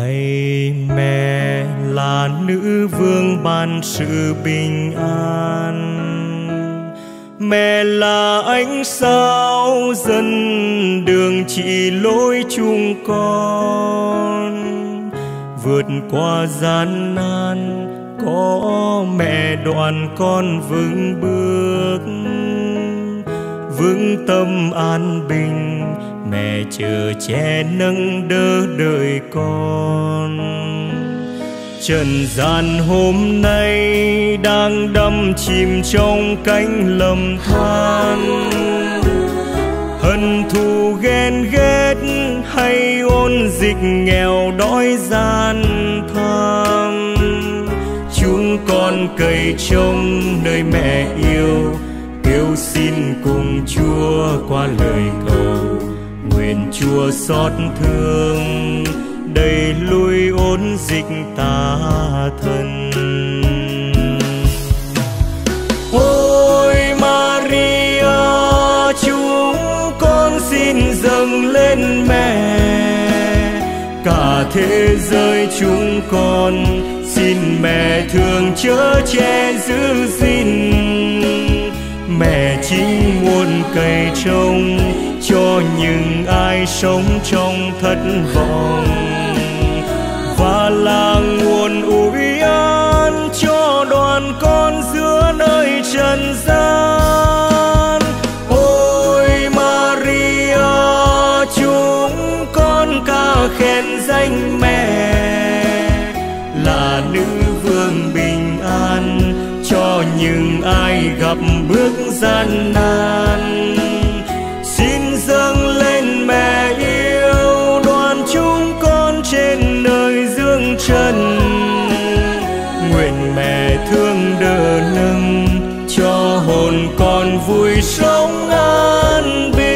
lạy mẹ là nữ vương ban sự bình an, mẹ là ánh sao dẫn đường chỉ lối chúng con vượt qua gian nan, có mẹ đoàn con vững bước vững tâm an bình. Mẹ chở che nâng đỡ đời con, trần gian hôm nay đang đắm chìm trong cánh lầm than, hận thù ghen ghét hay ôn dịch nghèo đói gian tham. Chúng con cày trông nơi mẹ yêu, kêu xin cùng Chúa qua lời cầu, nguyện Chúa xót thương đẩy lui ôn dịch tà thân. Ôi Maria, chúng con xin dâng lên mẹ cả thế giới chúng con, xin mẹ thương chở che giữ gìn. Mẹ chính nguồn cày trông cho những ai sống trong thất vọng, và là nguồn ủi an cho đoàn con giữa nơi trần gian. Ôi Maria, chúng con ca khen danh mẹ là nữ vương bình an cho những ai gặp bước gian nan. Xin dâng lên mẹ yêu đoàn chúng con trên nơi dương trần, nguyện mẹ thương đỡ nâng cho hồn con vui sống an bình.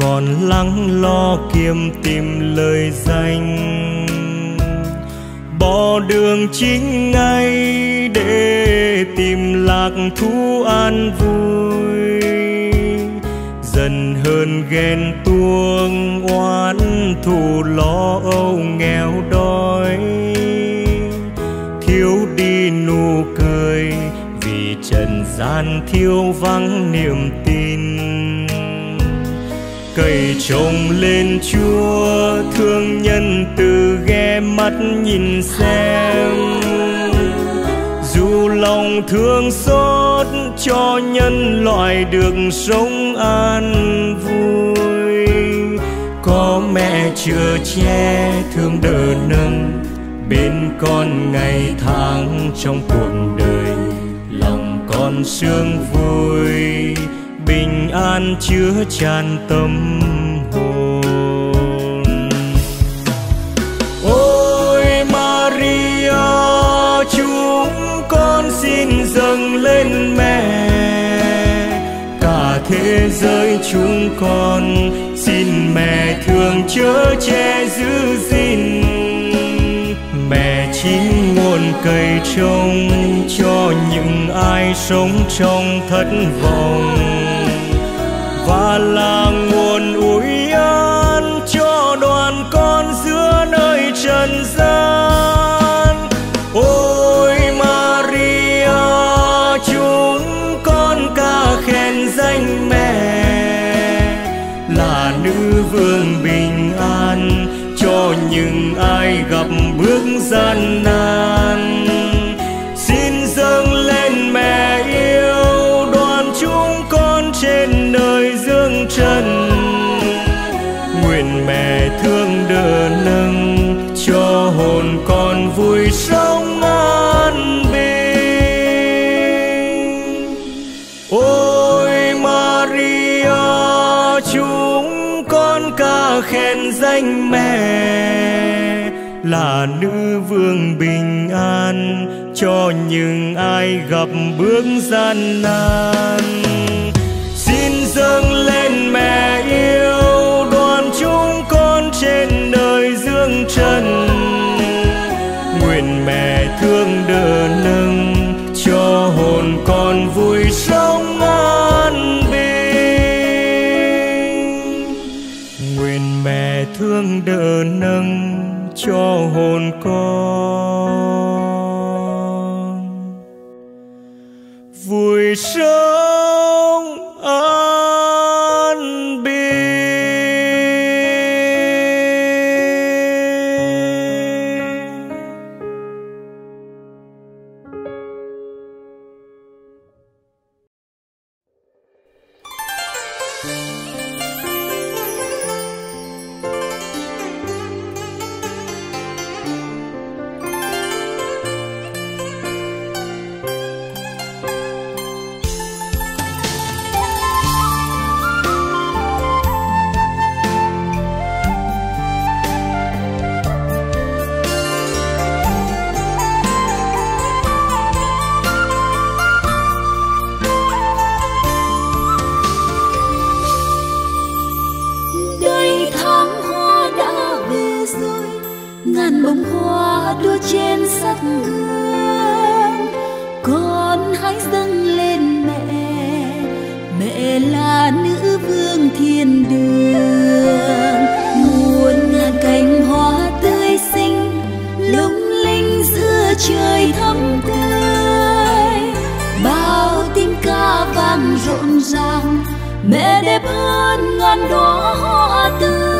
Còn lắng lo kiềm tìm lời danh, bỏ đường chính ngay để tìm lạc thú an vui. Dần hơn ghen tuông oán thù lo âu nghèo đói, thiếu đi nụ cười vì trần gian thiếu vắng niềm tin. Cày trông lên Chúa thương nhân từ, ghé mắt nhìn xem, dù lòng thương xót cho nhân loại được sống an vui. Có mẹ chở che thương đỡ nâng bên con ngày tháng trong cuộc đời, lòng con sướng vui bình an chứa tràn tâm hồn. Ôi Maria, chúng con xin dâng lên mẹ cả thế giới chúng con, xin mẹ thương chở che giữ gìn. Mẹ chính nguồn cày trông cho những ai sống trong thất vọng, và là nguồn ủi an cho đoàn con giữa nơi trần gian. Ôi Maria, chúng con ca khen danh mẹ là nữ vương bình an cho những ai gặp bước gian nan. Xin dâng lên mẹ yêu đoàn chúng con trên nơi dương trần, nguyện mẹ thương đỡ nâng cho hồn con vui sống an bình. Ôi Maria, khen danh mẹ là nữ vương bình an cho những ai gặp bước gian nan. Xin dâng lên mẹ yêu đoàn chúng con trên đời dương trần, nguyện mẹ thương đỡ nâng cho hồn con vui sống an bình. Nguyện mẹ thương đỡ nâng cho hồn con vui sống an bình. Trên sắt hương con hãy dâng lên mẹ, mẹ là nữ vương thiên đường. Muôn ngàn cánh hoa tươi xinh lung linh giữa trời thắm tươi, bao tiếng ca vang rộn ràng, mẹ đẹp hơn ngàn đóa hoa tươi.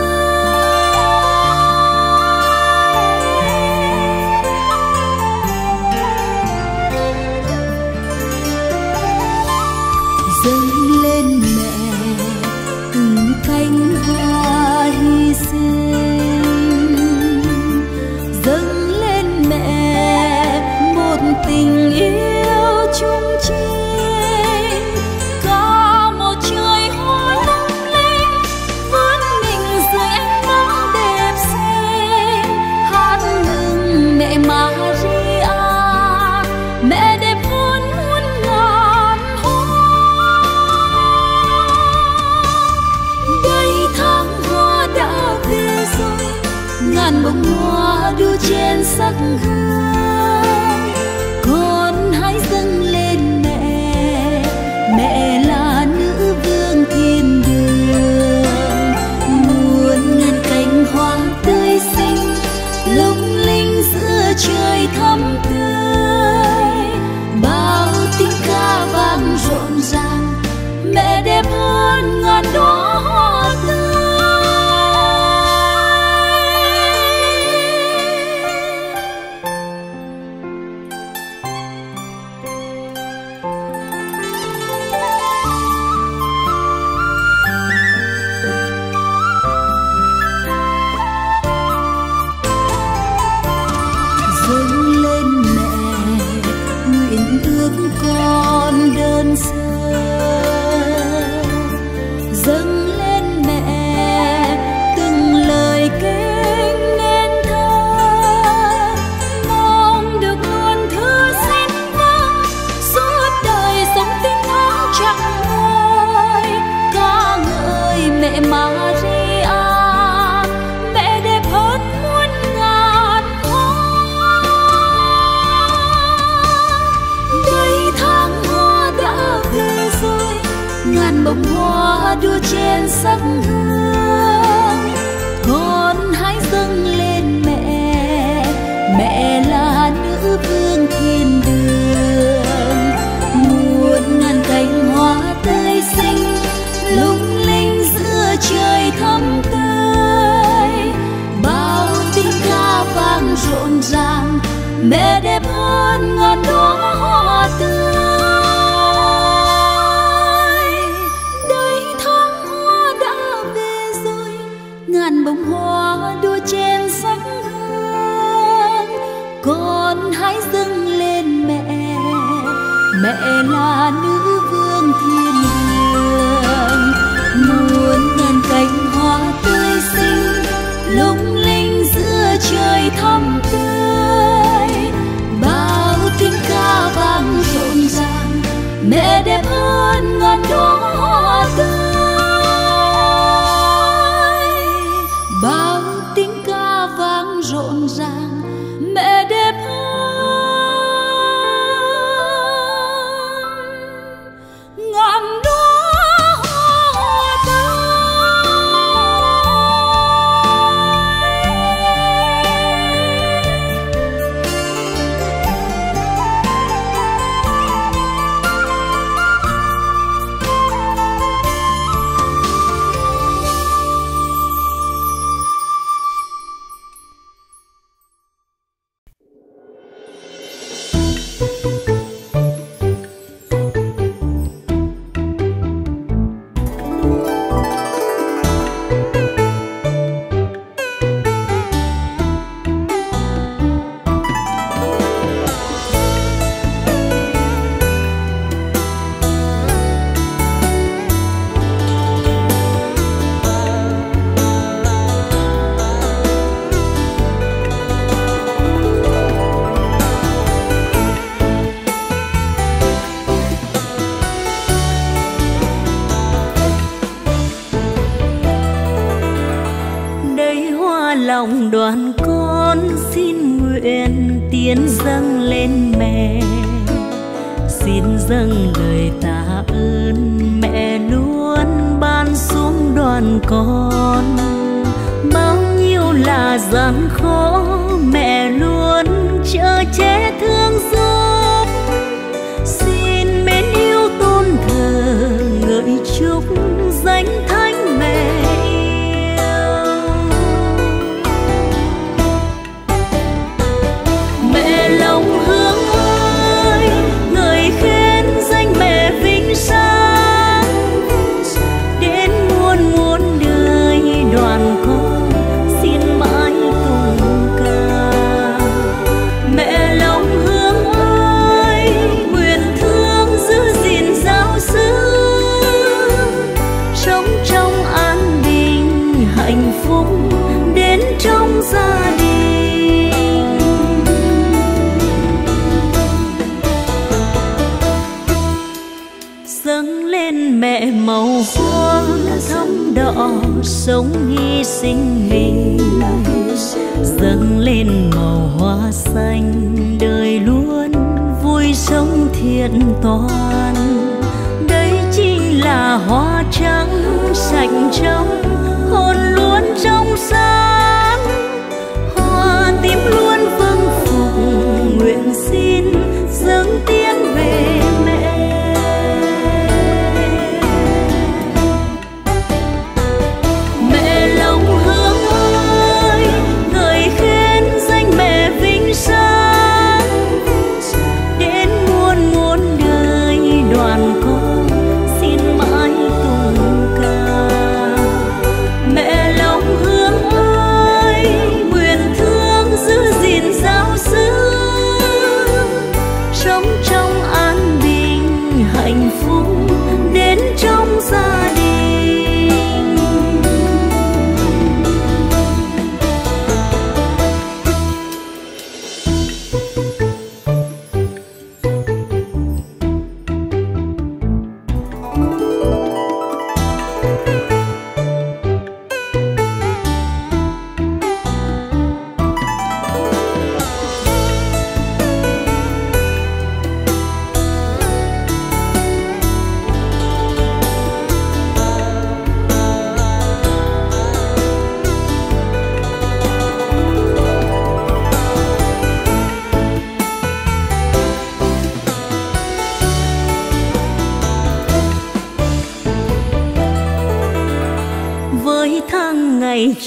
Trên sắc hương con hãy dâng lên mẹ, mẹ là nữ vương thiên đường. Muôn ngàn cánh hoa tươi xinh lung linh giữa trời thắm tươi, bao tiếng ca vang rộn ràng, mẹ đẹp hơn ngàn đóa hoa tươi. Sắc hương con hãy dâng lên mẹ, mẹ là nữ vương thiên đường. Muôn ngàn cánh hoa tươi xinh lung linh giữa trời thắm tươi, bao tiếng ca vang rộn ràng, mẹ đẹp hơn ngàn đóa hoa tươi. lòng đoàn con xin nguyện tiến dâng lên mẹ, xin dâng lời tạ ơn mẹ luôn ban xuống đoàn con. Bao nhiêu là gian khó mẹ luôn chở che thương giúp, xin mến yêu tôn thờ ngợi chúc danh thánh mẹ. Màu hoa thắm đỏ sống hy sinh mình, dâng lên màu hoa xanh đời luôn vui sống thiện toàn. Đây chính là hoa trắng sạch trong hồn luôn trong sáng, hoa tím luôn vâng phục nguyện xin dâng tiếng về mẹ.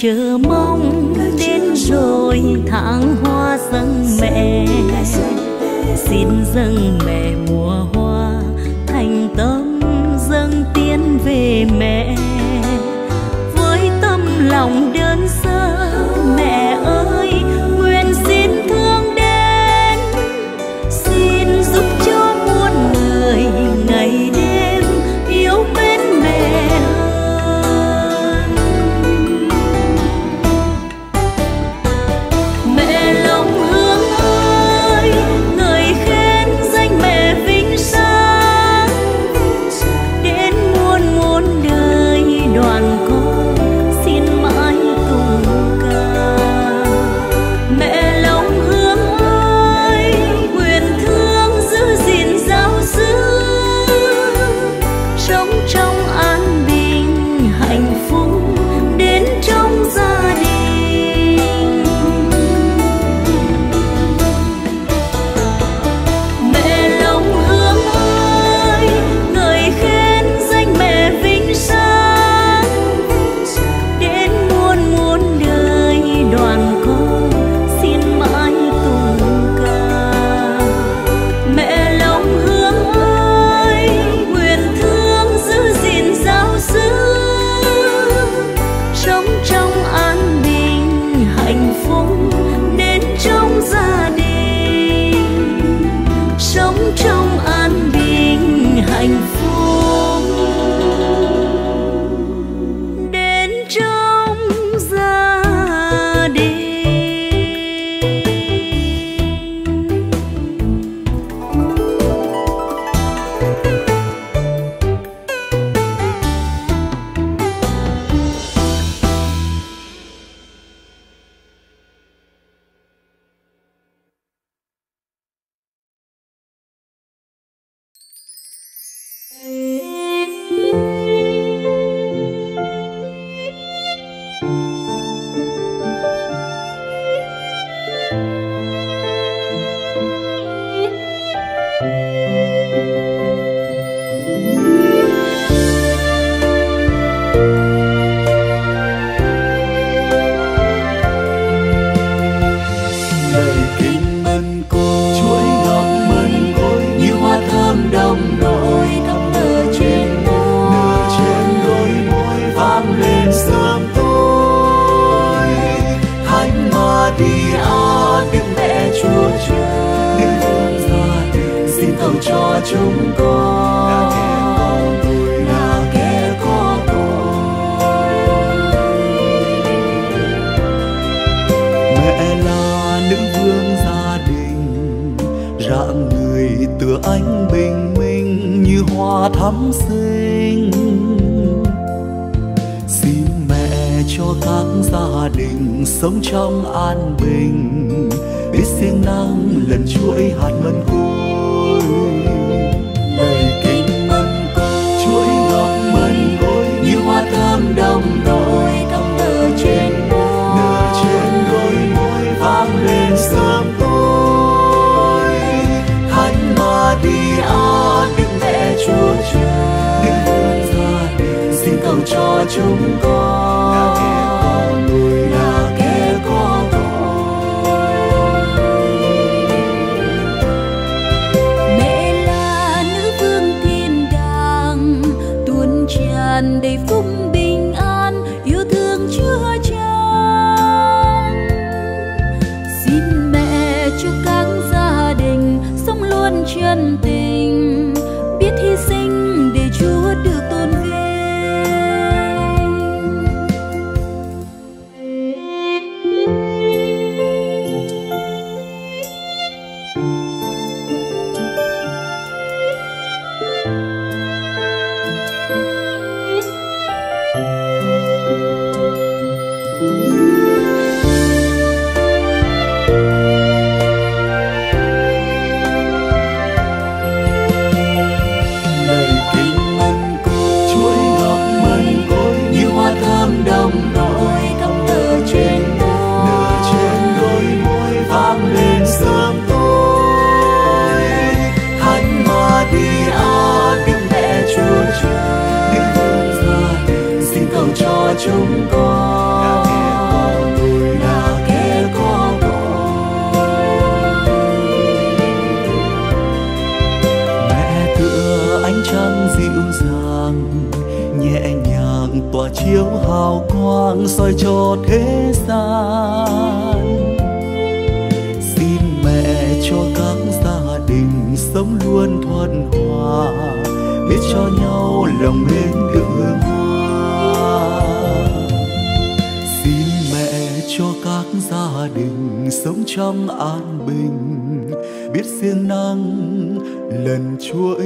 Chờ mong đến rồi tháng hoa dâng mẹ, xin dâng mẹ mùa hoa thành tâm dâng tiến về mẹ. Với tâm lòng đơn sơ mẹ ơi nguyện xin thương đến, xin giúp cho muôn người ngày đêm yêu bên mẹ. Mẹ lòng hướng ơi, người khen danh mẹ vinh sao. Chúa Trời, con ra đi xin thầu cho chúng con là kẻ có tội, là kẻ có tội. Mẹ là nữ vương gia đình, rạng người tựa ánh bình minh như hoa thắm xinh. Xin mẹ cho các gia đình sống trong an bình, biết siêng năng lần chuỗi hạt mân côi. Lời kinh mân côi, chuỗi ngọc mân côi như hoa thơm đồng đôi, thắm nở trên môi, nở trên đôi môi vang lên sớm tối. Thánh Maria, Đức Mẹ Chúa Trời, Đức Vương gia đình xin cầu cho chúng con là kẻ có tội, là kẻ có tội. Đầy phúc bình an, yêu thương chứa chan. Xin mẹ cho các gia đình sống luôn chân tình, biết hy sinh để Chúa được tôn vinh. Cho chúng con là kẻ có tội, là kẻ có tội. Mẹ tựa ánh trăng dịu dàng, nhẹ nhàng tỏa chiếu hào quang soi cho thế gian. Xin mẹ cho các gia đình sống luôn thuần hòa, biết cho nhau lòng lên đường hoa. Cho các gia đình sống trong an bình, biết siêng năng lần chuỗi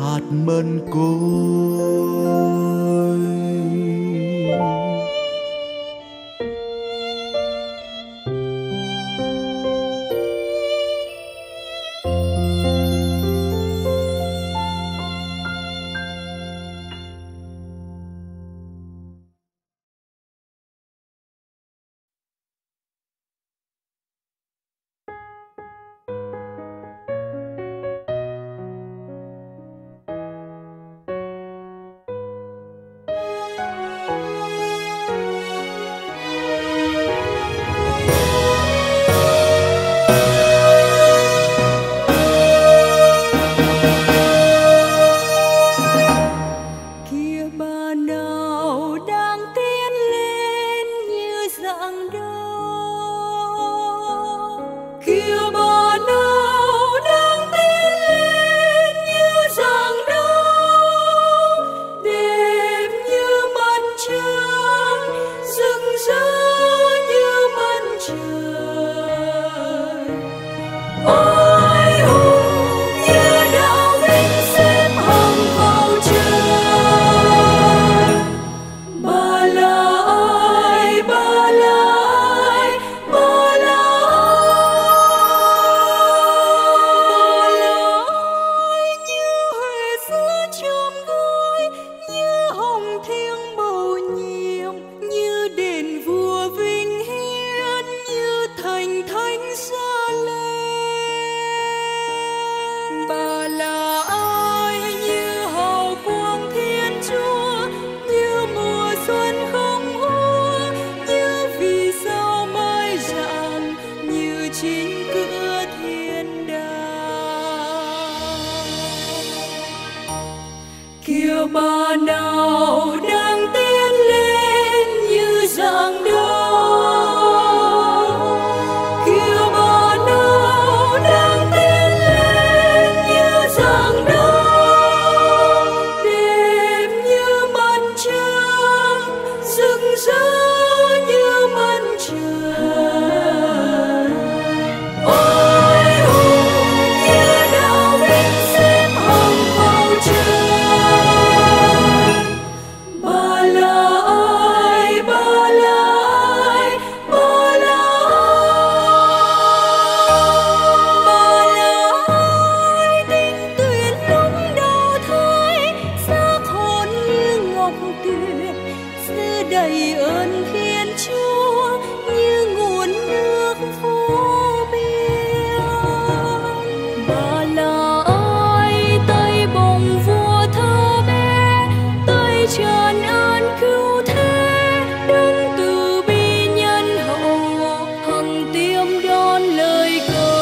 hạt mân côi. đầy ơn Thiên Chúa như nguồn nước vô biên. Bà là ai tay bồng vua thơ bé, tay tràn ơn cứu thế, đứng từ bi nhân hậu, hằng tiêm đón lời cầu.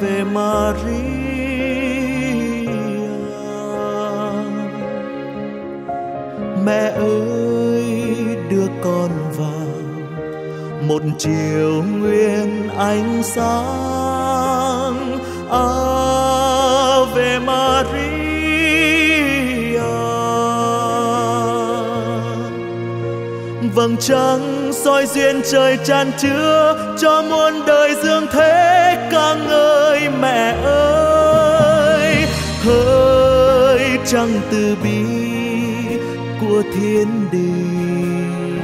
Ave Maria. Mẹ ơi đưa con vào một chiều nguyên ánh sáng. Ave Maria, vầng trăng soi duyên trời chan chứa cho muôn đời dương thế ca ngợi mẹ ơi. Hỡi trăng từ bi của thiên đình,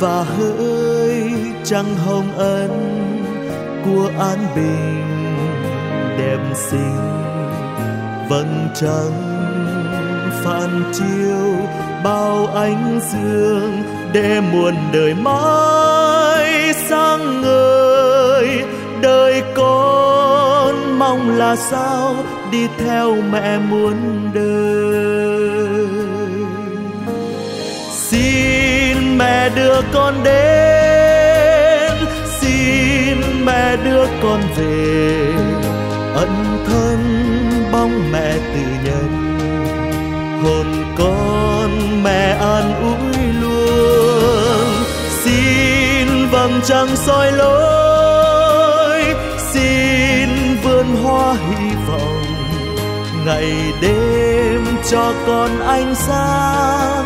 và hỡi trăng hồng ân của an bình đẹp xinh. Vầng trăng phản chiếu bao ánh dương để muôn đời mãi sáng ngời. Đời con mong là sao đi theo mẹ muôn đời. Xin mẹ đưa con đến, xin mẹ đưa con về, ân thân bóng mẹ từ nhân, hồn con mẹ an ủi luôn. Xin vầng trăng soi lối, xin vườn hoa hy vọng ngày đêm cho con ánh sáng,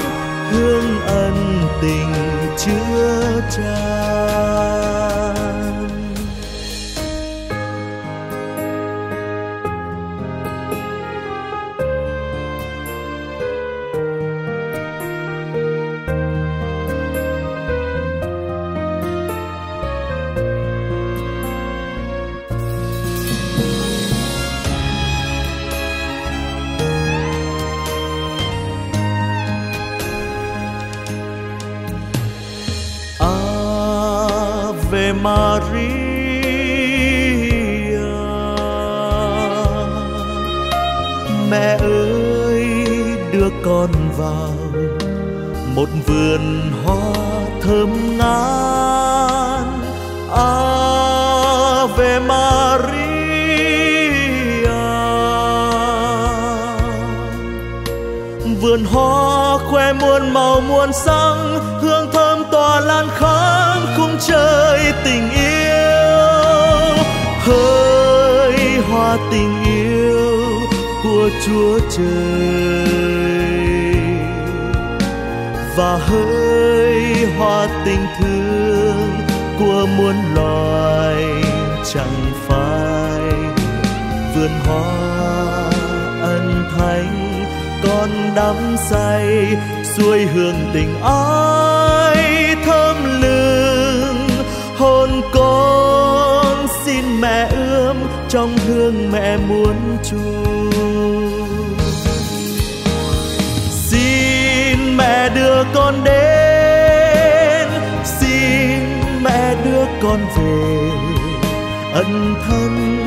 hương ân tình chứa chan. Ave Maria, mẹ ơi đưa con vào một vườn hoa thơm ngát. Ave Maria, vườn hoa khoe muôn màu muôn sắc, hương thơm tỏa lan khắp khung trời tình yêu. Hỡi hoa tình yêu của Chúa trời, và hỡi hoa tình thương của muôn loài chẳng phai. Vườn hoa ân thánh con đắm say, xuôi hương tình ái thơm lừng. Hồn con xin mẹ ươm trong hương mẹ muốn chuông. Xin mẹ đưa con đến, xin mẹ đưa con về, ân thân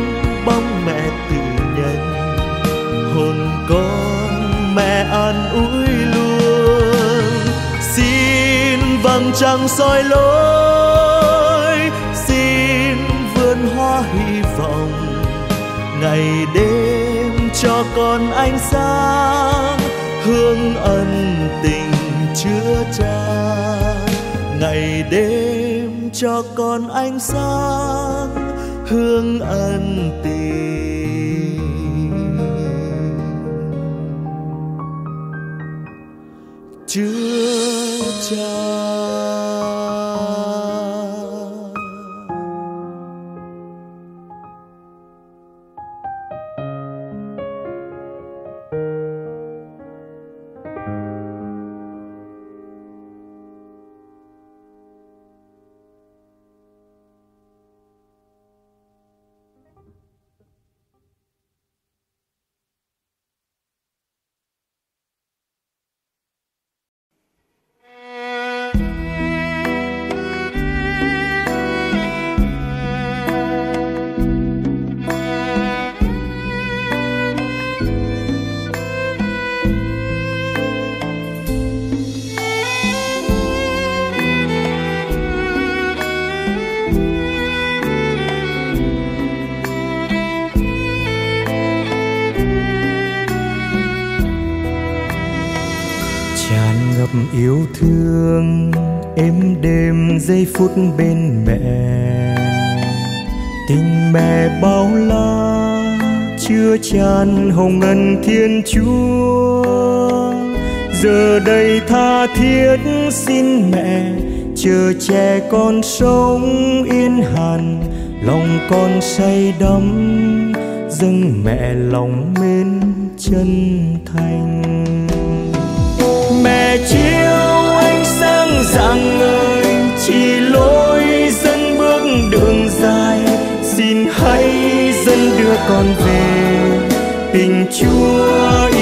bóng mẹ từ nhân, hồn con mẹ an ủi luôn. Xin vầng trăng soi lối, xin vườn hoa hy vọng ngày đêm cho con ánh sáng, hương ân tình chứa chan. Ngày đêm cho con ánh sáng, hương ân tình chứa chan. yêu thương êm đêm giây phút bên mẹ. Tình mẹ bao la chứa chan hồng ân Thiên Chúa, giờ đây tha thiết xin mẹ chờ che con sống yên hàn. Lòng con say đắm dâng mẹ lòng mến chân thành. Mẹ chiếu ánh sáng rạng ngời chỉ lối dẫn bước đường dài. Xin hãy dẫn đưa con về tình Chúa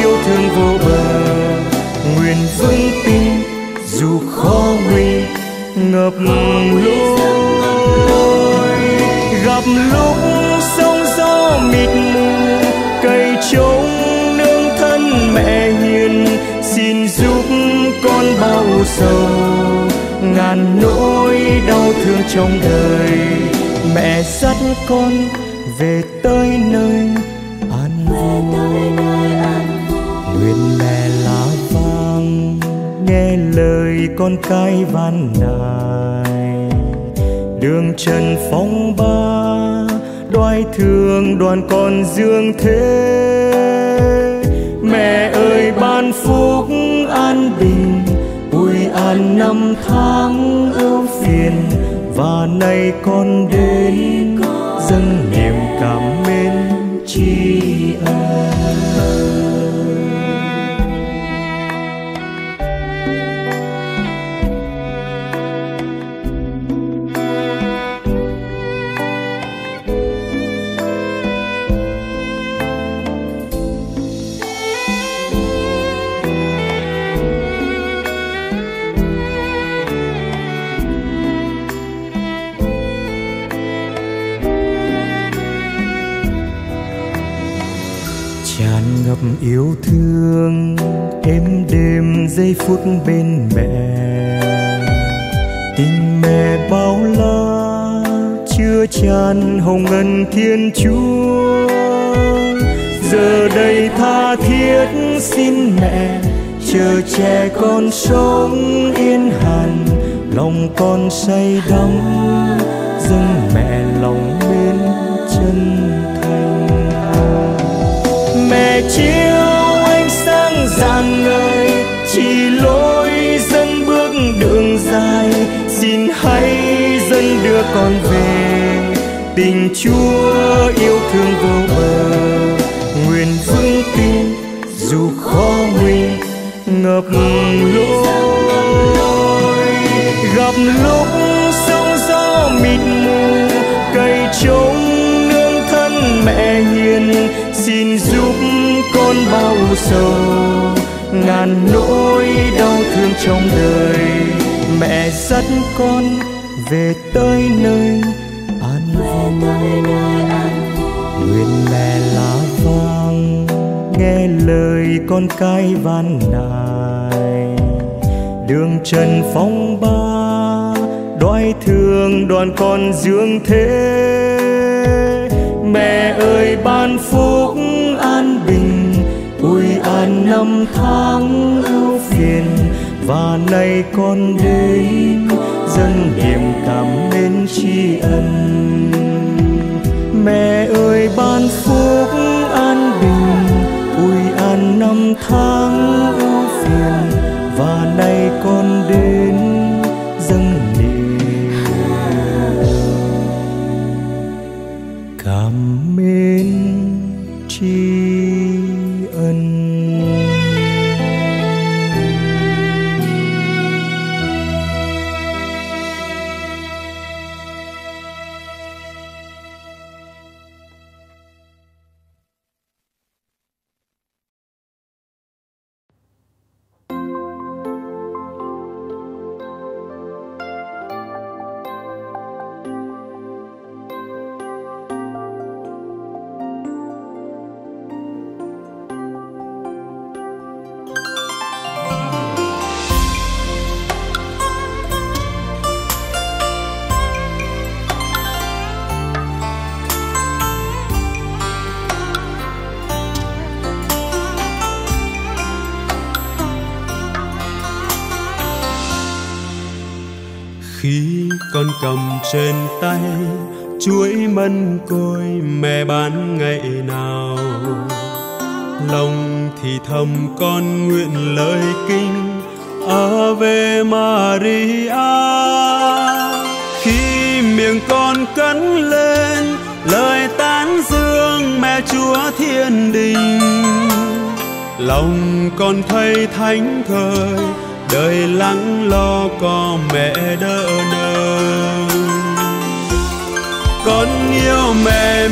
yêu thương vô bờ. Nguyện vững tin dù khó nguy ngập lối, gặp lúc sóng gió mịt mù cây trống nương thân mẹ hiền. Xin giúp con bao sầu ngàn nỗi đau thương trong đời, mẹ dắt con về tới nơi an vui. Nguyện mẹ lá vàng nghe lời con cái van nài, đường trần phong ba đoái thương đoàn con dương thế. Mẹ ơi ban phúc an bình, vui an năm tháng ưu phiền. Và nay con đến dâng niềm cảm mến tri ân. Ngập yêu thương êm đêm giây phút bên mẹ. Tình mẹ bao la chứa chan hồng ân Thiên Chúa, giờ đây tha thiết xin mẹ chờ che con sống yên hàn. Lòng con say đắm dâng mẹ lòng bên chân thành. Mẹ chiếu ánh sáng rạng ngời chỉ lối dẫn bước đường dài. Xin hãy dẫn đưa con về tình Chúa yêu thương vô bờ. Nguyện vững tin dù khó nguy ngập lối, gặp lúc sóng gió mịt mù cây trống nương thân mẹ hiền. Xin giúp con bao sầu ngàn nỗi đau thương trong đời, mẹ dắt con về tới nơi an vui. Nguyện mẹ lá vàng nghe lời con cái van nài, đường trần phong ba đoái thương đoàn con dương thế. Mẹ ơi ban phúc an bình, vui an năm tháng ưu phiền. Và nay con đến dâng niềm cảm mến tri ân. Mẹ ơi ban phúc an bình, vui an năm tháng ưu phiền. Và nay con đến dâng Khi con cầm trên tay chuỗi mân côi mẹ bán ngày nào, lòng thì thầm con nguyện lời kinh Ave Maria. Khi miệng con cất lên lời tán dương mẹ Chúa thiên đình, lòng con thấy thánh thời đời lắng lo có mẹ đỡ nâng. Con yêu mẹ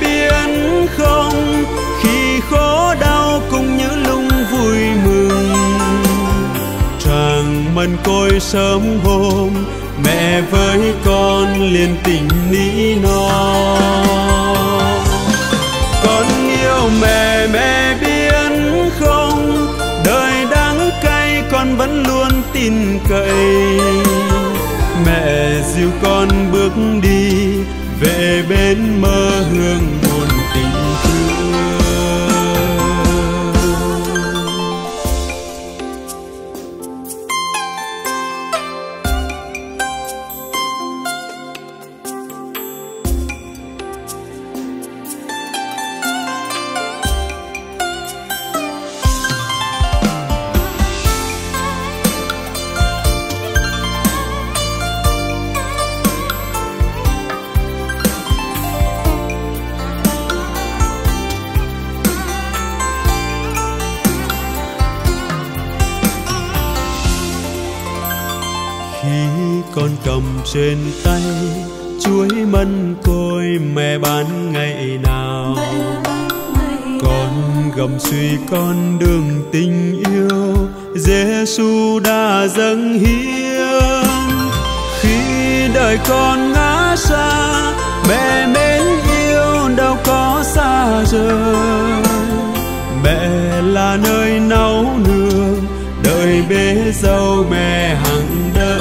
biết không, khi khổ đau cũng như lung vui mừng. Tràng mân côi sớm hôm mẹ với con liền tình nỉ non. Con yêu mẹ biết không, đời đắng cay con vẫn luôn tin cậy. Mẹ dìu con bước đi về bên mơ hương muôn tình con cầm trên tay chuỗi mân côi mẹ bán ngày nào. Con gầm suy con đường tình yêu Giêsu đã dâng hiến. Khi đời con ngã xa mẹ mến yêu đâu có xa rời. Mẹ là nơi náu nương đời bế dâu mẹ hằng đỡ.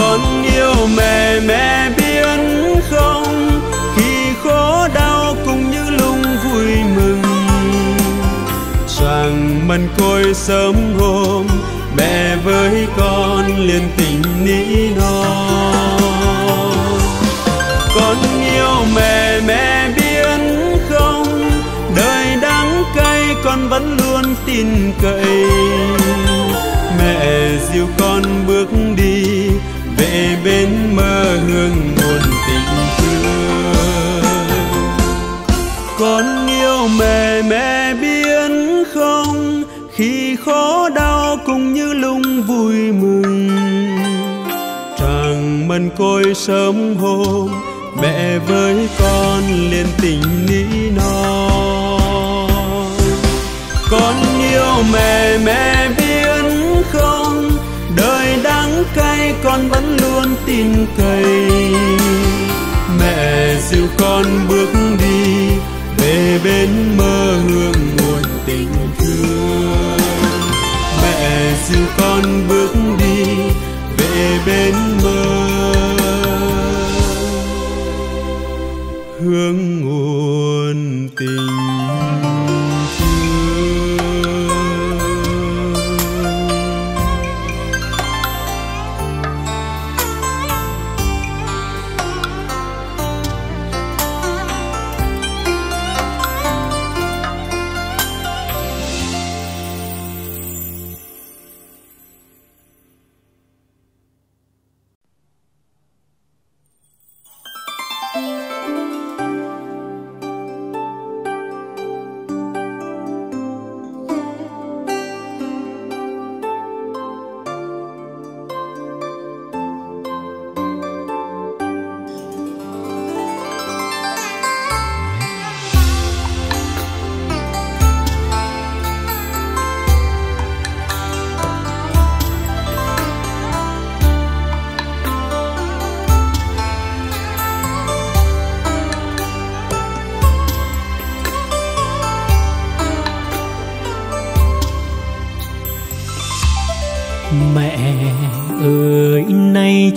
Con yêu mẹ biết không, khi khổ đau cũng như lung vui mừng. Tràng mân côi sớm hôm mẹ với con liền tình nỉ non. Con yêu mẹ biết không, đời đắng cay con vẫn luôn tin cậy. Mẹ dìu con bước đi về bên mơ hương nguồn tình thương. Con yêu mẹ biết không, khi khổ đau cũng như lung vui mừng. Tràng mân côi sớm hôm mẹ với con liền tình nỉ non. Con yêu mẹ biết không, đời đắng cay con vẫn luôn tin cậy. Mẹ dìu con bước đi về bên mơ hương nguồn tình thương. Mẹ dìu con bước đi về bên mơ hương nguồn tình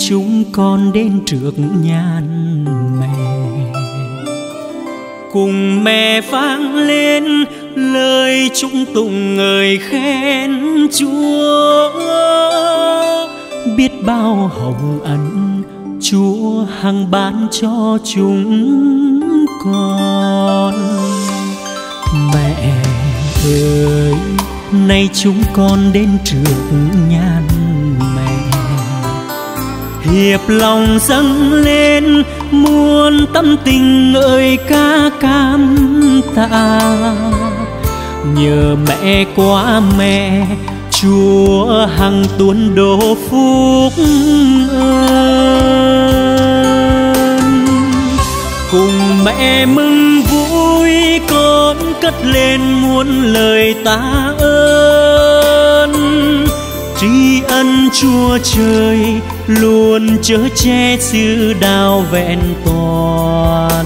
chúng con đến trước nhan mẹ, cùng mẹ vang lên lời chúc tụng ngợi khen Chúa. Biết bao hồng ân Chúa hằng ban cho chúng con. Mẹ ơi, nay chúng con đến trước nhan mẹ, hiệp lòng dâng lên muôn tâm tình ơi ca cảm tạ. Nhờ mẹ qua mẹ Chúa hằng tuôn đổ phúc ơn. Cùng mẹ mừng vui con cất lên muôn lời tạ ơn. Tri ân Chúa trời luôn chở che sự đào vẹn toàn.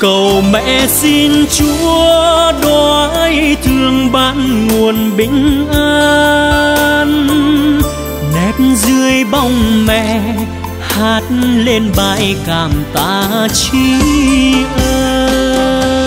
Cầu mẹ xin Chúa đói thương ban nguồn bình an. Nép dưới bóng mẹ hát lên bài cảm tạ tri ân.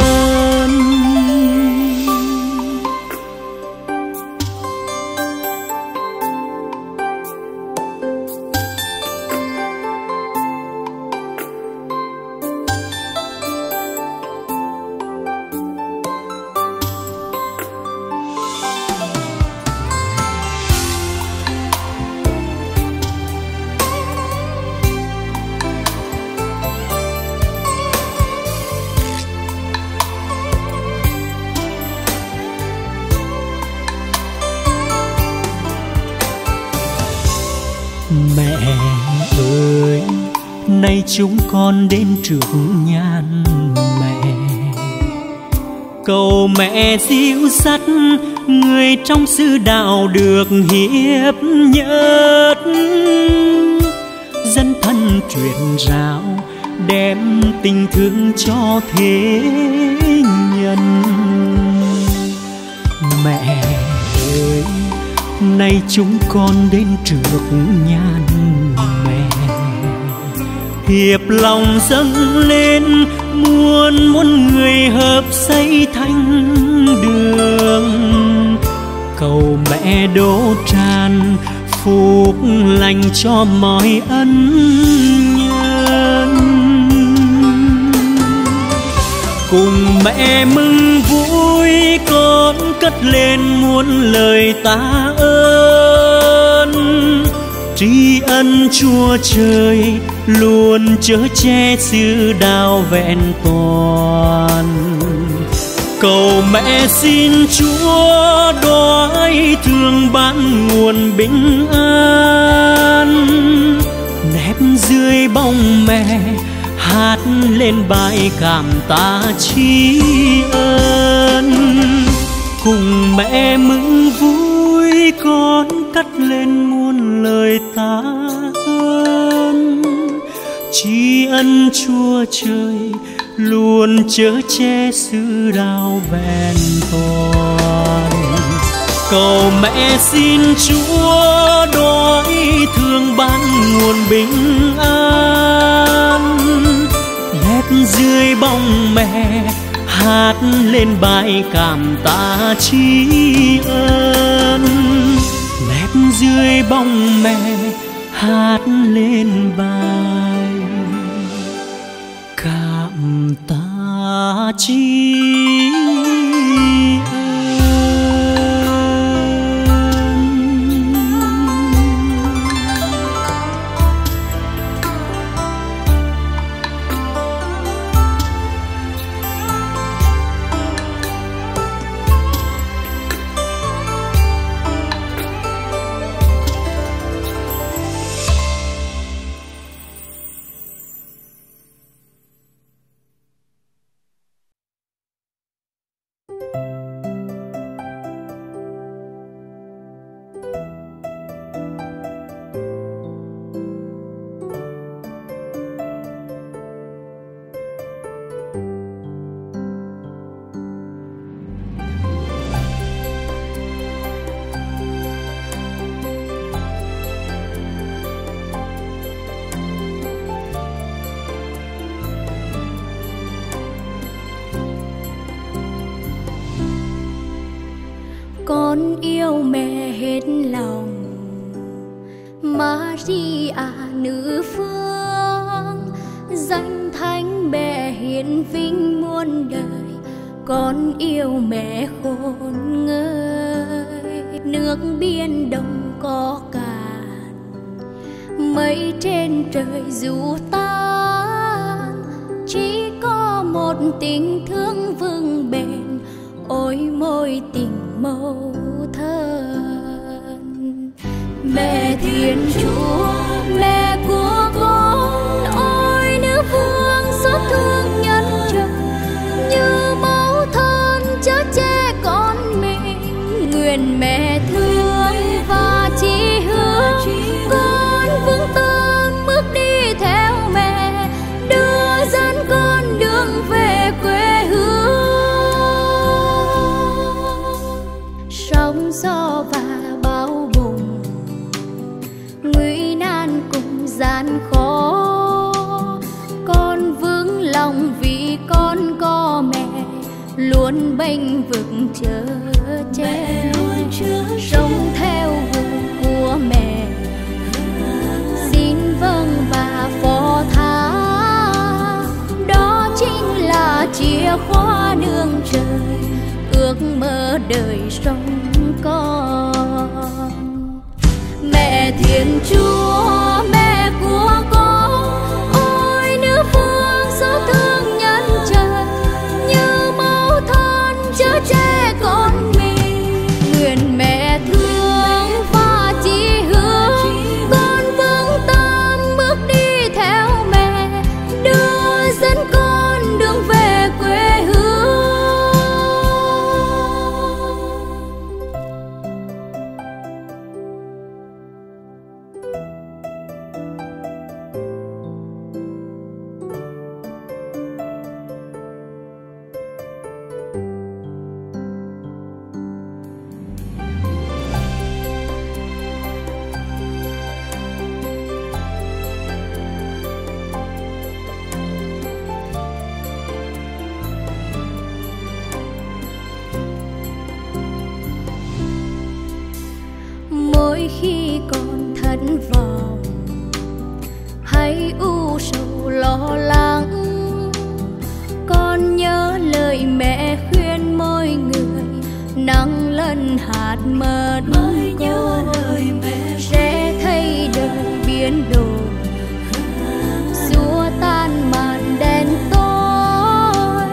Chúng con đến trước nhan mẹ, cầu mẹ dịu dắt người trong sư đạo được hiệp nhất. Dân thân truyền rao đem tình thương cho thế nhân. Mẹ ơi, nay chúng con đến trước nhan mẹ, hiệp lòng dâng lên muôn muôn người hợp xây thánh đường. Cầu mẹ đổ tràn phúc lành cho mọi ân nhân. Cùng mẹ mừng vui con cất lên muôn lời tạ ơn. Tri ân Chúa trời luôn chở che sự đào vẹn toàn. Cầu mẹ xin Chúa đói thương ban nguồn bình an. Nép dưới bóng mẹ hát lên bài cảm tạ tri ân. Cùng mẹ mừng vui con cất lên muôn lời tạ ơn. Tri ân Chúa trời luôn chở che sự đào vẹn toàn. Cầu mẹ xin Chúa đói thương ban nguồn bình an. Nép dưới bóng mẹ hát lên bài cảm tạ tri ân. Nép dưới bóng mẹ hát lên bài cảm tạ tri ân. con yêu mẹ hết lòng. Maria nữ phương, danh thánh mẹ hiển vinh muôn đời, con yêu mẹ khôn ngời. Nước biển đông có cạn, mây trên trời dù tan, chỉ có một tình thương vững bền, ôi môi tình mẫu thân. Mẹ Thiên Chúa, mẹ của con, ôi nữ vương xót thương nhân trần, như mẫu thân chở che con mình, nguyện mẹ thương và chỉ hướng con vững tâm bước đi theo mẹ, đưa dẫn con đường về quê hương. Sóng gió và bão bùng, nguy nan cùng gian khó, con vững lòng vì con có mẹ luôn bênh vực chở che, sống theo vùng của mẹ, xin vâng và phó thác. Đó chính là chìa khóa đường trời, ước mơ đời sống con. Mẹ Thiên Chúa, mẹ của con, ôi nữ vương xót thương nhân trần, như mẫu thân chở che con mình, nguyện mẹ thương và chỉ hướng con vững tâm bước đi theo mẹ, đưa dẫn con đường về quê hương. Mỗi khi con thất vọng, hãy u sầu lo lắng, con nhớ lời mẹ khuyên mỗi người, nắng lẫn hạt mật mới nhớ lời mẹ, sẽ thấy đời biến đổi, xua tan màn đen tối.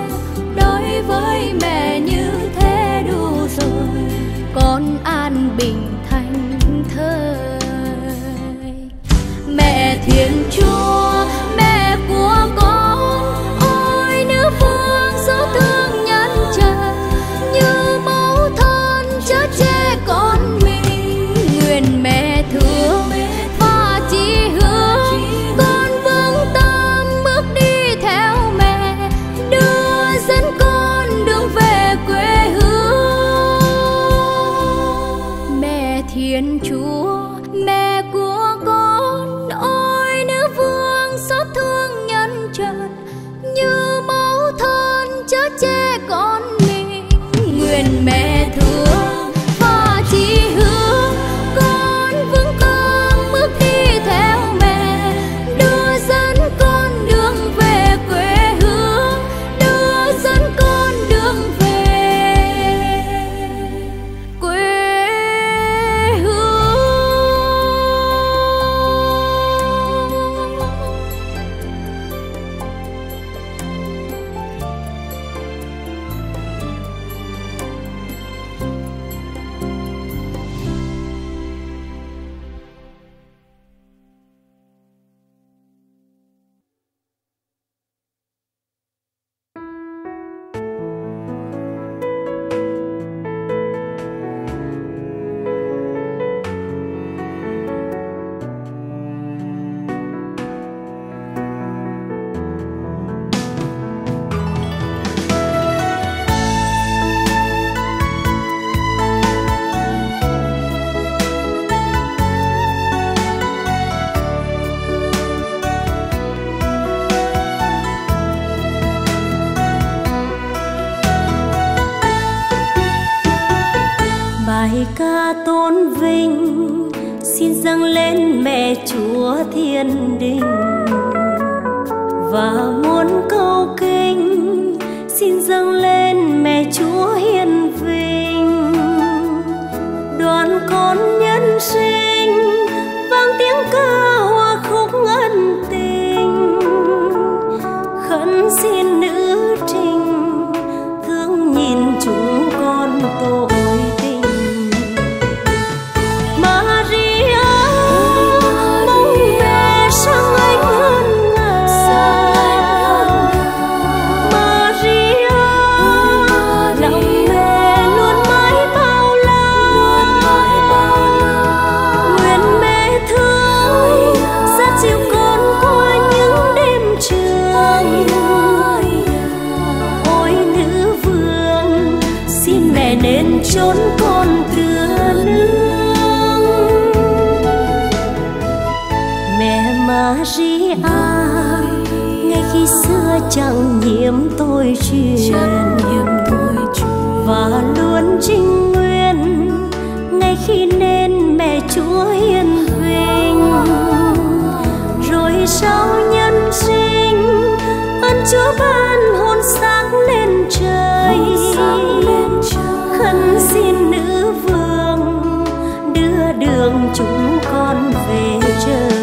Đối với mẹ như thế đủ rồi, con an bình. Mẹ Thiên Chúa, mẹ của con, ôi nữ vương xót thương nhân trần, như mẫu thân chở che con mình, nguyện mẹ thương và chỉ hướng con vững tâm bước đi theo mẹ, đưa dẫn con đường về quê hương. Mẹ Thiên Chúa, mẹ của con, ôi nữ vương Lời ca tôn vinh xin dâng lên mẹ Chúa thiên đình, và muốn câu kinh xin dâng lên mẹ Chúa hiền vinh. Đoàn con nhân sinh vang tiếng ca hòa khúc ân tình, khấn xin nữ trinh thương nhìn chúng con tội. Chẳng nhiễm tôi truyền và luôn trinh nguyên ngay khi nên mẹ Chúa hiền vinh. Rồi sau nhân sinh ơn Chúa ban hồn sáng lên trời, khấn xin nữ vương đưa đường chúng con về trời.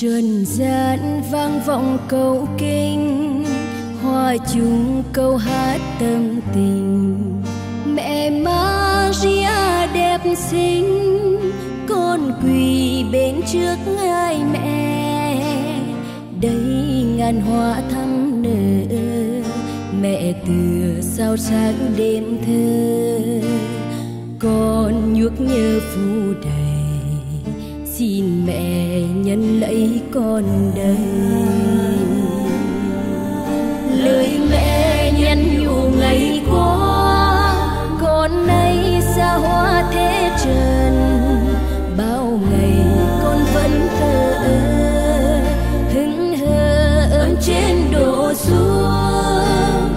Trần gian vang vọng câu kinh, hòa chung câu hát tâm tình. Mẹ Maria đẹp xinh, con quỳ bên trước ngài mẹ. Đây ngàn hoa thắm nở, mẹ tựa sao sáng đêm thơ. Con nhuốc nhớ phù đầy, xin mẹ nhân lấy con đây. Lời mẹ nhân nhủ ngày qua, con nay xa hoa thế trần. Bao ngày con vẫn thờ ơ, hững hờ ơn trên đổ xuống.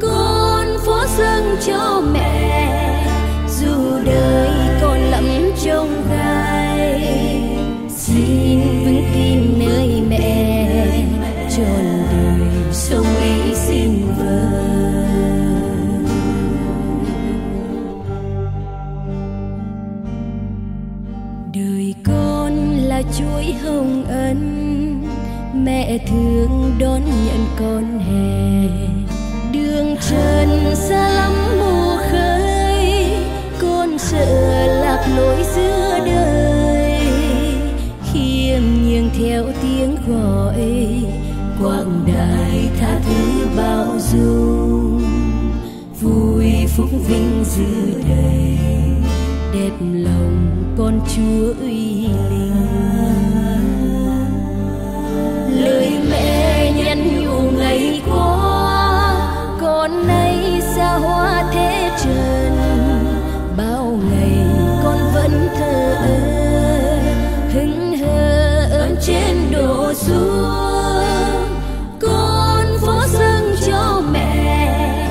Con phó dâng cho mẹ, dù đời con lắm trong gai. Xin vững tin nơi mẹ, trọn đời sống ấy xin vâng. Đời con là chuỗi hồng ân, mẹ thương đón nhận con hè. Đường trần xa lắm mùa khơi, con sợ lạc lối giữa đời. Khiêm nhường theo tiếng gọi, quảng đại tha thứ bao dung. Vui phúc vinh giữa đời, đẹp lòng con Chúa uy linh. Lời mẹ nhắn nhủ ngày qua, con nay xa hoa thế trần. Bao ngày con vẫn thờ ơ, hững hờ ơn trên đổ xuống. Con phó dâng cho mẹ,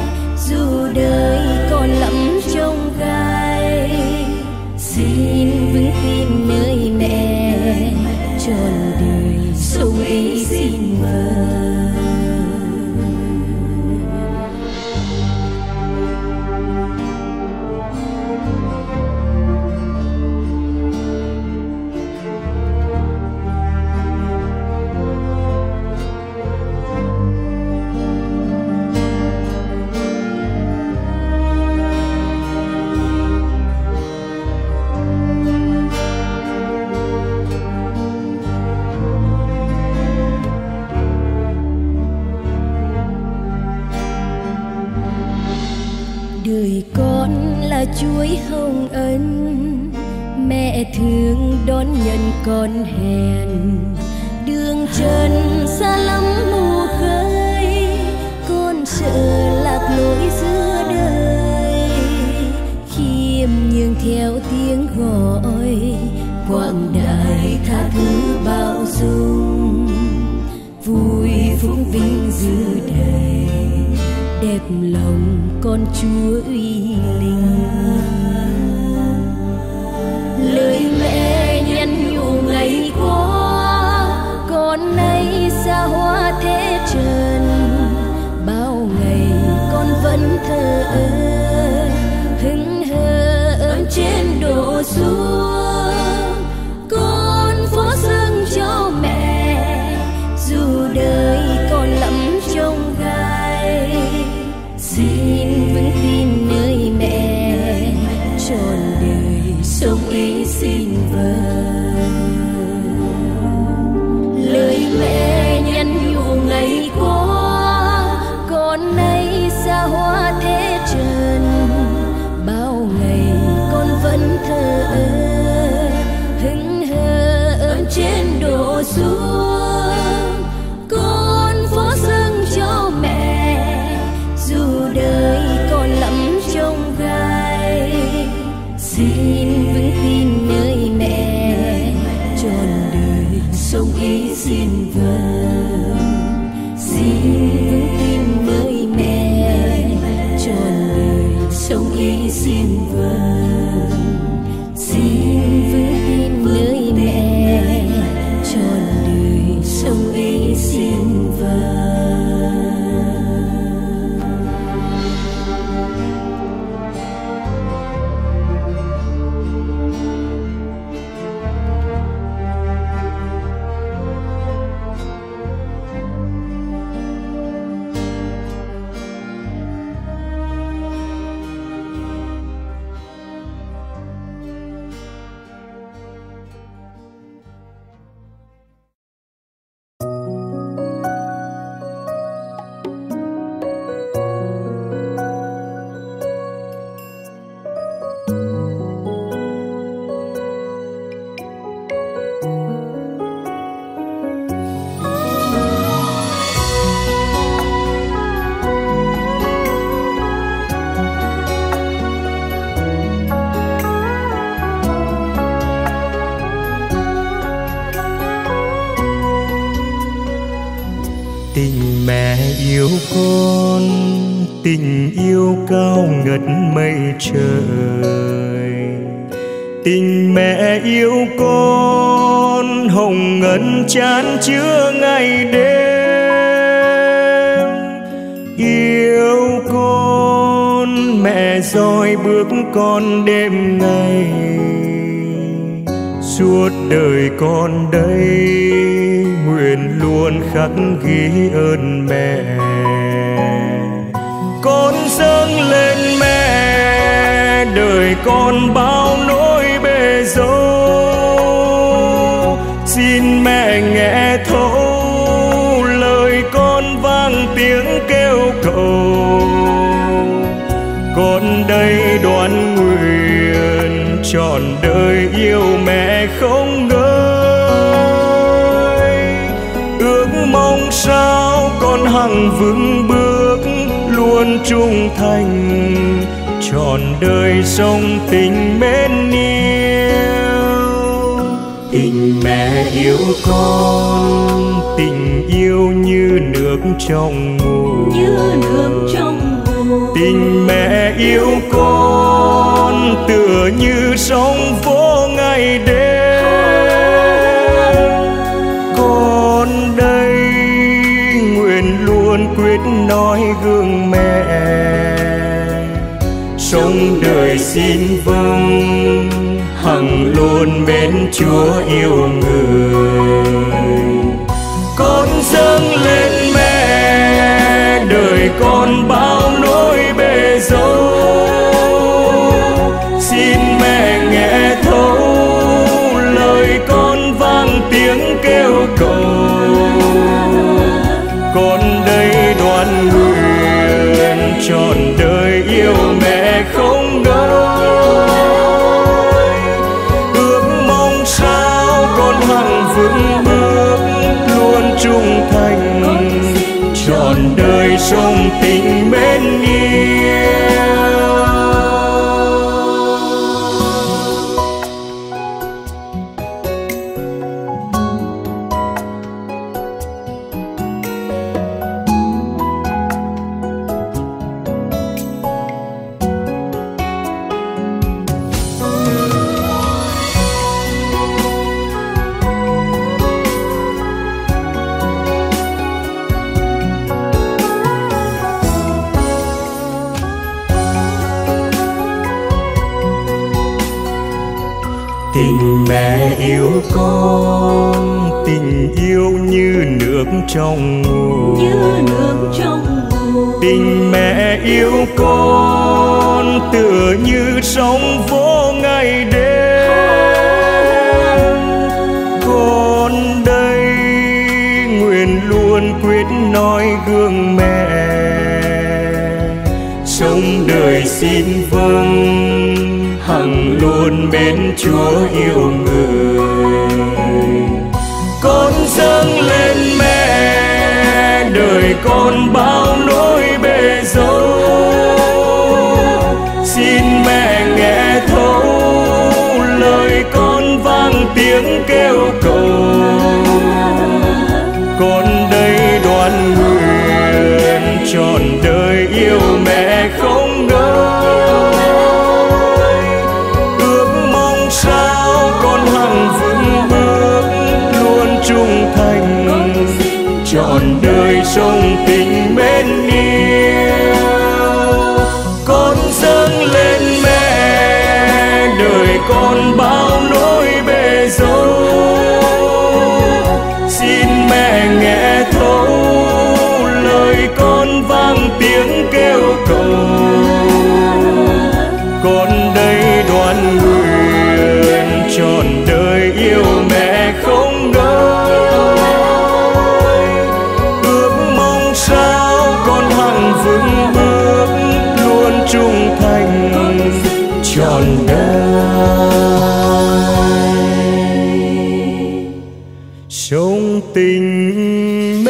dù đời còn lắm trong gai. Xin vững tin nơi mẹ, trọn đời sống ấy xin mời. Đời con là chuỗi hồng ân, mẹ thương đón nhận con hèn. Đường trần xa lắm mùa khơi, con sợ lạc lối giữa đời. Khiêm nhường theo tiếng gọi, quảng đại tha thứ bao dung. Vui phúc vinh giữa đời, đẹp lòng con Chúa uy linh. Lời mẹ nhắn nhủ ngày qua, con nay xa hoa thế trần. Bao ngày con vẫn thờ ơ, hững hờ ơn trên đổ xuống. Con phó dâng cho mẹ, dù đời còn lắm trong gai. Xin vững tin nơi mẹ, trọn đời sống ấy xin vâng. Lời mẹ nhắn nhủ ngày qua, con nay xa hoa thế trần. Bao ngày con vẫn thờ ơ, hững hờ ơn trên đổ xuống. Con phó dâng cho mẹ, dù đời còn lắm trong gai. Xin vững tin nơi mẹ, trọn đời sống ấy xin vâng. Xin vững tin nơi mẹ, trọn đời sống ấy xin vâng. Xin vững tin nơi mẹ, trọn đời sống ấy xin vâng. Mẹ yêu con tình yêu cao ngất mây trời, tình mẹ yêu con hồng ngân chan chứa ngày đêm. Yêu con mẹ dõi bước con đêm ngày, suốt đời con đây nguyện luôn khắc ghi ơn mẹ. Con dâng lên mẹ đời con bao nỗi bề dâu, xin mẹ nghe thấu lời con vang tiếng kêu cầu. Con đây đoán nguyện trọn đời yêu mẹ không ngơi, ước mong sao con hằng vững bước luôn trung thành, trọn đời sống tình mến yêu. Tình mẹ yêu con, tình yêu như nước trong nguồn, tình mẹ yêu con tựa như sóng vỗ ngày đêm. Con đây nguyện luôn quyết nói gương mẹ, sống đời xin vâng hằng luôn mến Chúa yêu người. Con dâng lên mẹ đời con bao nỗi bề dâu, xin mẹ nghe thấu lời con vang tiếng kêu cầu. Con đây đoan nguyện trọn đời yêu mẹ không ngơi, ước mong sao con hằng vững bước luôn trung thành, trọn đời sống tình mến yêu. Tình mẹ yêu con, tình yêu như nước trong nguồn, tình mẹ yêu con tựa như sóng vỗ ngày đêm. Con đây nguyện luôn quyết noi gương mẹ, sống đời xin vâng hằng luôn mến Chúa yêu người. Con dâng lên mẹ đời con bao nỗi bề dâu, xin mẹ nghe thấu lời con vang tiếng kêu cầu. Con đây đoan nguyện trọn đời yêu mẹ không ngơi, trọn đời sống tình mến yêu. Con dâng lên mẹ đời con bao nỗi bề dâu, xin mẹ nghe thấu lời con vang tiếng kêu cầu. Con đây đoan nguyện trọn đời yêu mẹ không ngơi, trung thành trọn đời sống tình mến yêu.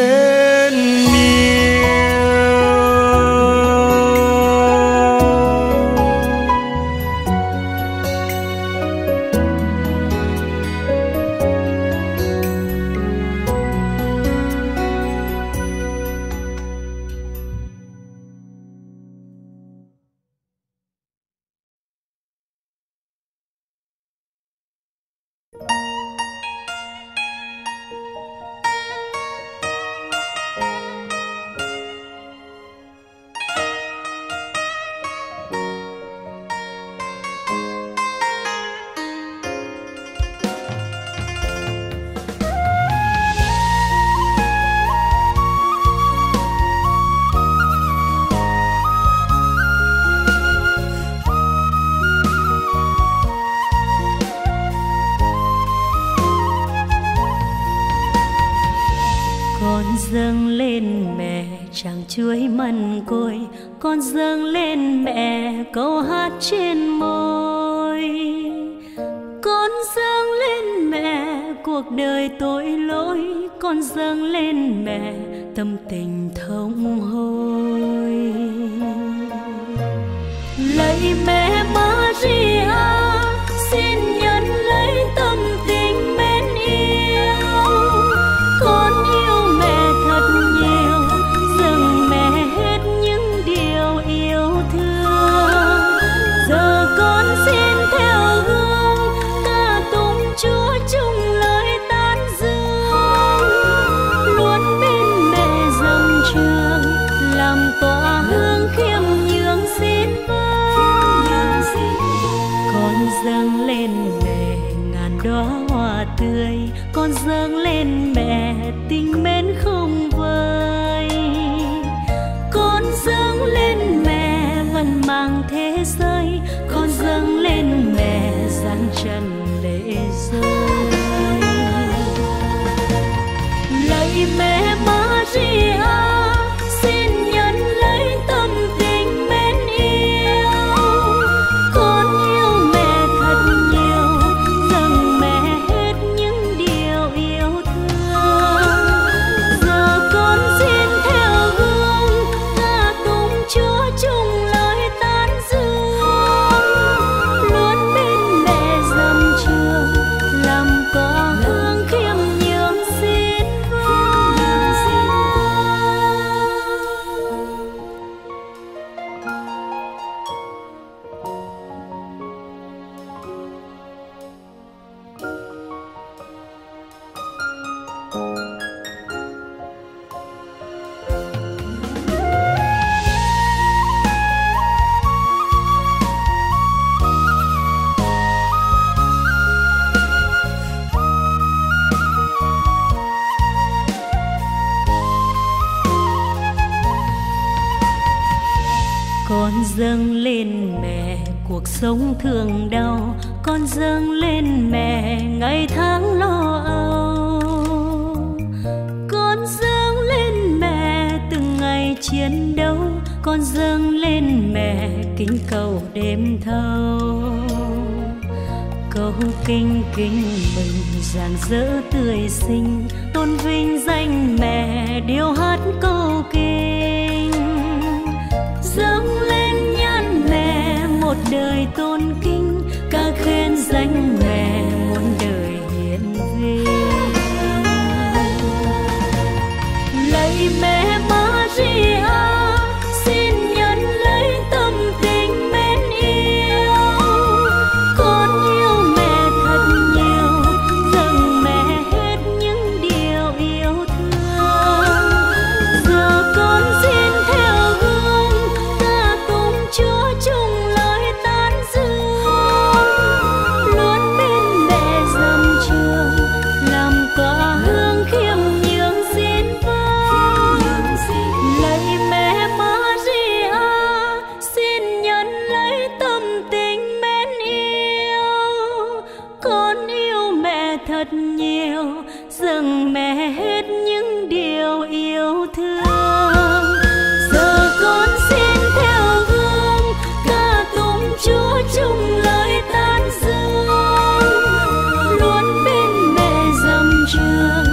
chuối mần côi, con dâng lên mẹ câu hát trên môi. Con dâng lên mẹ cuộc đời tội lỗi, con dâng lên mẹ tâm tình thống hối. Lạy mẹ Maria, xin nhận lấy tâm tình mến yêu. Con yêu mẹ thật nhiều, dâng mẹ hết những điều yêu thương. Giờ con xin theo gương ca tụng Chúa chung lời tán dương. Luôn bên mẹ dâng trường làm tỏa hương khiêm nhường xin vâng. Con dâng lên mẹ ngàn đóa hoa tươi, con dâng lên mẹ tình mến không vơi. Con dâng lên mẹ vẫn mang thế giới, con dâng lên mẹ gian trần lệ rơi. Lạy mẹ Maria, xin nhận lấy tâm tình mến yêu. Con yêu mẹ thật nhiều, dâng mẹ hết những điều yêu thương. Giờ con xin theo gương ca tụng Chúa chung lời tán dương. Luôn bên mẹ dâng trường làm tỏa hương khiêm nhường xin vâng. Con dâng lên mẹ cuộc sống thương đau, con dâng lên mẹ ngày tháng lo âu. Con dâng lên mẹ từng ngày chiến đấu, con dâng lên mẹ kính cầu đêm thâu. Câu kinh kính mừng rạng rỡ tươi xinh, tôn vinh danh mẹ điều hát câu kinh. Dâng lên nhan mẹ một đời tôn kính, ca khen danh mẹ muôn đời hiển vinh. Lạy mẹ Maria, xin nhận lấy tâm tình mến yêu. Con yêu mẹ thật nhiều, dâng mẹ hết những điều yêu thương. Giờ con xin theo gương ca tụng Chúa chung lời tán dương. Luôn bên mẹ dâng trường làm tỏa hương khiêm nhường xin vâng. Lạy mẹ Maria, xin nhận lấy tâm tình mến yêu. Con yêu mẹ thật nhiều, dâng mẹ hết những điều yêu thương. Giờ con xin theo gương ca tụng Chúa chung lời tán dương. Luôn bên mẹ dâng trường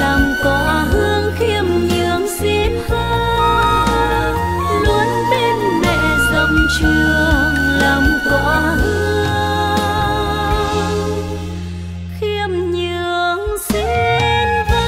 làm tỏa hương khiêm nhường xin vâng. Luôn bên mẹ dâng trường làm tỏa hương khiêm nhường xin vâng.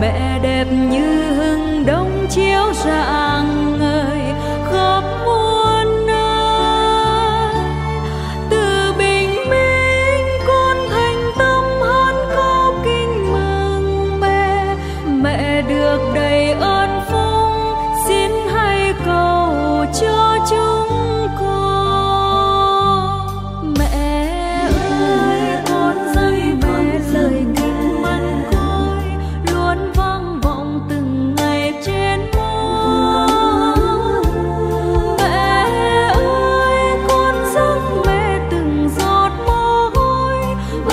mẹ đẹp như hưng đông chiếu rạng ngời khắp muôn nơi. Từ bình minh con thành tâm hát khóc kinh mừng mẹ, mẹ được đầy ơn phúc, xin hãy cầu cho chúng con. Mẹ ơi con dây mẹ lời kính mắn côi luôn vang vọng từng ngày trên muôn. Mẹ ơi con giấc mẹ từng giọt mồ hôi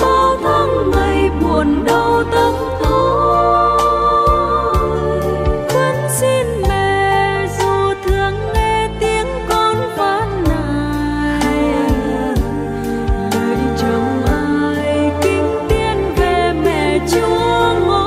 bao tháng ngày buồn đau tấm tôi. Con xin mẹ dù thường nghe tiếng con phán nài, lời chồng ai kính tiến về mẹ Chúa ngôi ai.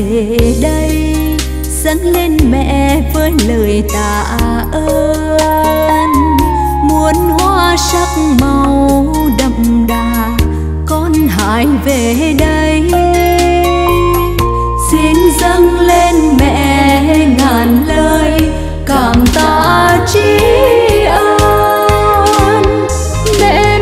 Về đây dâng lên mẹ với lời tạ ơn, muốn hoa sắc màu đậm đà con hãy về đây. Xin dâng lên mẹ ngàn lời cảm tạ tri ân. Mẹ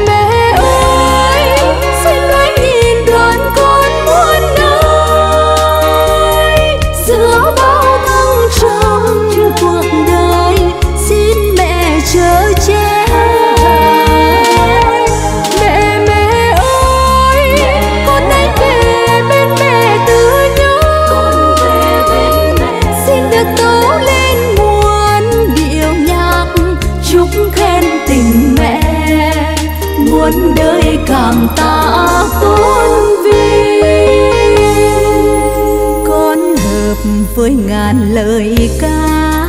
với ngàn lời ca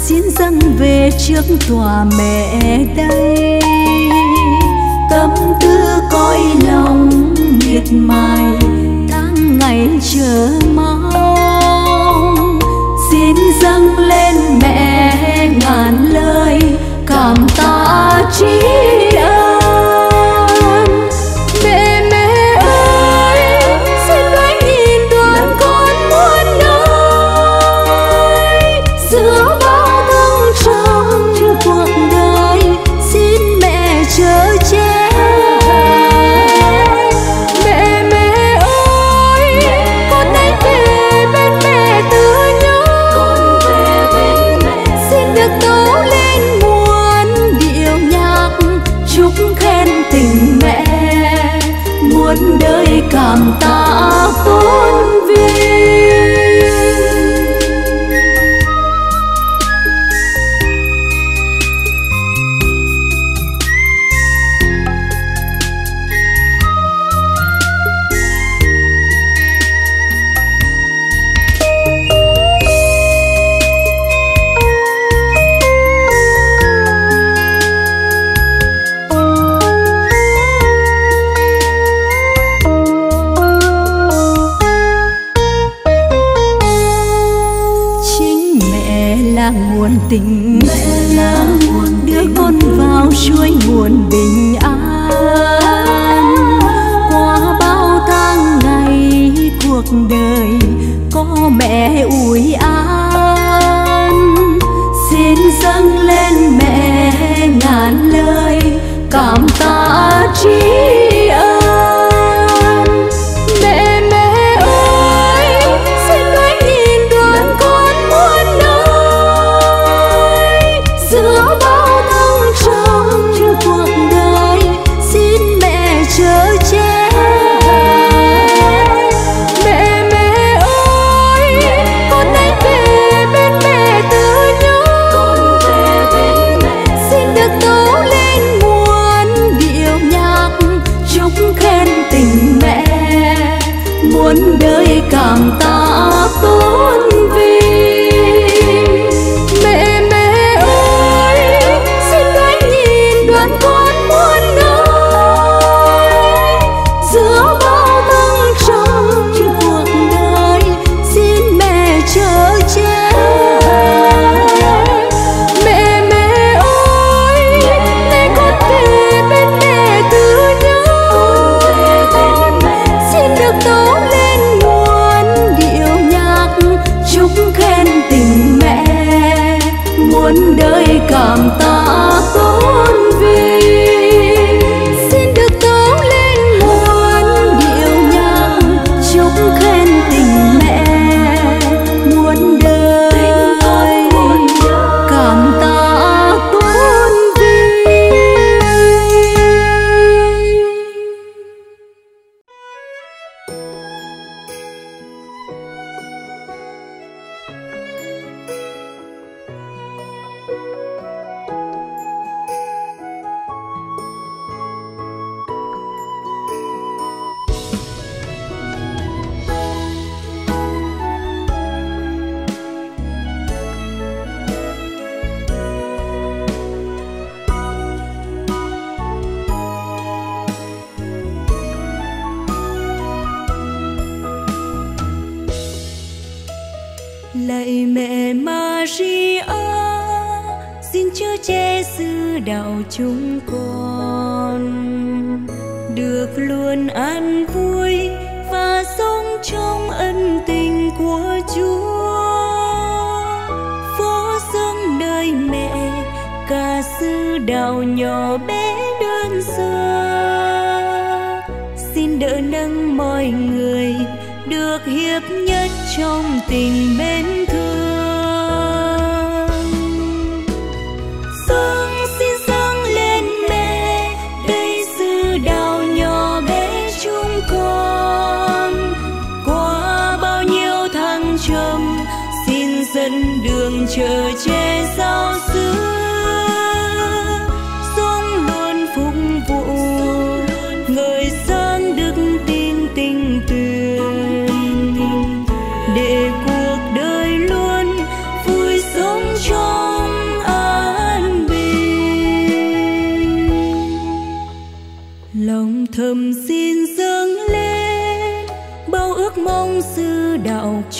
xin dâng về trước tòa mẹ đây. Tâm tư cõi lòng miệt mài tháng ngày chờ mong, xin dâng lên mẹ ngàn lời cảm tạ tri ân. Cảm tạ tôn vinh nguồn tình mẹ, đưa con vào chuỗi nguồn bình an. Qua bao tháng ngày cuộc đời có mẹ ủi an, xin dâng lên mẹ ngàn lời cảm tạ tri ân. Cảm tạ tôn vinh mẹ, mẹ ơi xin hãy nhìn đoàn con muôn nơi, giữa bao thăng trầm trong cuộc đời xin mẹ chở che. Mẹ, mẹ ơi nay con về bên mẹ từ nhỏ, xin được tấu lên khen tình mẹ, muôn đời cảm tạ tôn vinh. Xin được tấu lên muôn điệu nhạc chúc khen tình mẹ, muôn đời cảm tạ tôn vinh. Lạy mẹ Maria, xin chớ che xứ đạo chúng con, được luôn an vui và sống trong ân tình của Chúa. Phó dâng đời mẹ cả xứ đạo nhỏ bé đơn sơ, xin đỡ nâng mọi người được hiệp nhất trong tình mến thương. Xin dâng lên mẹ đây xứ đạo nhỏ bé chúng con, qua bao nhiêu thăng trầm xin dẫn đường chở che giao xứ, sống luôn phục vụ người dân đức tin tình tuyền để cuộc đời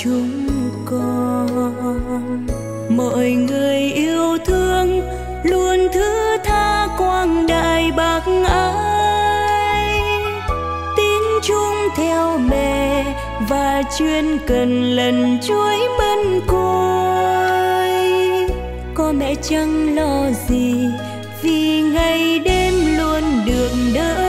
chúng con. Mọi người yêu thương luôn thứ tha quang đại bác ái, tín chung theo mẹ và chuyên cần lần chuối mân côi. Có mẹ chẳng lo gì vì ngày đêm luôn được đỡ.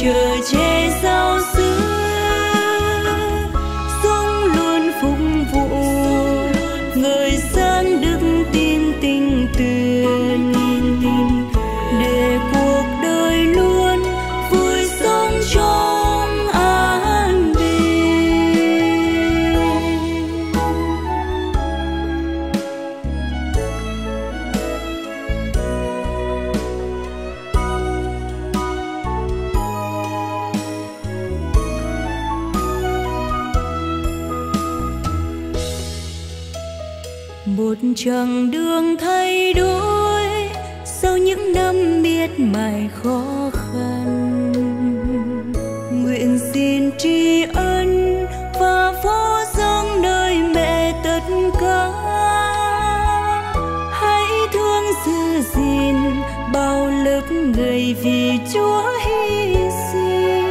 Chờ che giao xưa sống luôn phục vụ người sáng đức tin tình tuyền, để cuộc đời luôn vui sống trong an bình. Một chặng đường thay đổi sau những năm miệt mài khó khăn, nguyện xin tri ân và phó dâng nơi mẹ tất cả. Hãy thương giữ gìn bao lớp người vì Chúa hy sinh,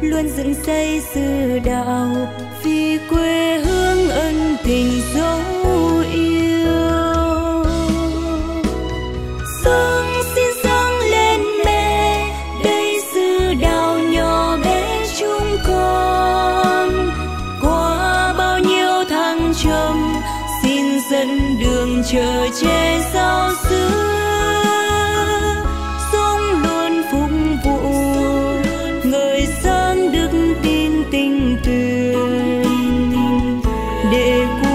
luôn dựng xây sự đạo vì quê hương ân tình dấu yêu. Dâng xin dâng lên mẹ đây sự đào nhỏ bé chúng con, qua bao nhiêu thăng trầm xin dẫn đường chờ che giao xứ. Để